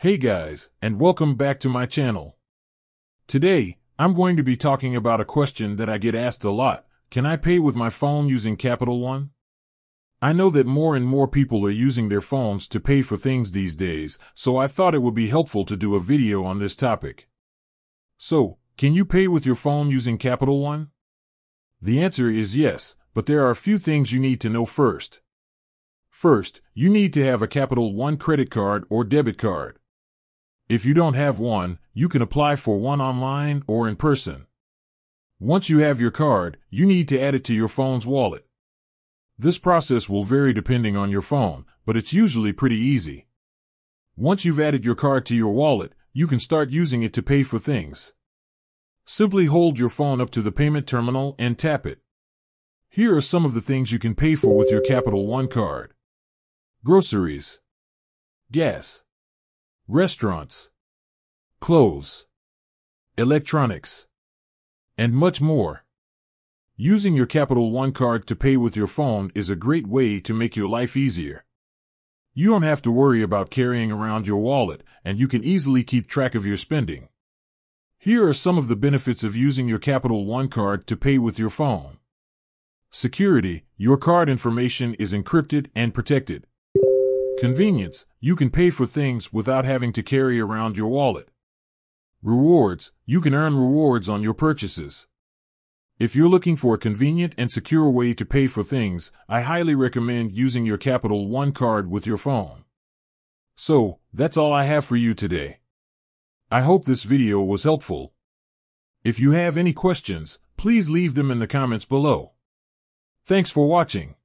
Hey guys, and welcome back to my channel. Today, I'm going to be talking about a question that I get asked a lot. Can I pay with my phone using Capital One? I know that more and more people are using their phones to pay for things these days, so I thought it would be helpful to do a video on this topic. So, can you pay with your phone using Capital One? The answer is yes, but there are a few things you need to know first. First, you need to have a Capital One credit card or debit card. If you don't have one, you can apply for one online or in person. Once you have your card, you need to add it to your phone's wallet. This process will vary depending on your phone, but it's usually pretty easy. Once you've added your card to your wallet, you can start using it to pay for things. Simply hold your phone up to the payment terminal and tap it. Here are some of the things you can pay for with your Capital One card. Groceries, gas, restaurants, clothes, electronics, and much more. Using your Capital One card to pay with your phone is a great way to make your life easier. You don't have to worry about carrying around your wallet, and you can easily keep track of your spending. Here are some of the benefits of using your Capital One card to pay with your phone. Security: your card information is encrypted and protected. Convenience: you can pay for things without having to carry around your wallet. Rewards: you can earn rewards on your purchases. If you're looking for a convenient and secure way to pay for things, I highly recommend using your Capital One card with your phone. So, that's all I have for you today. I hope this video was helpful. If you have any questions, please leave them in the comments below. Thanks for watching.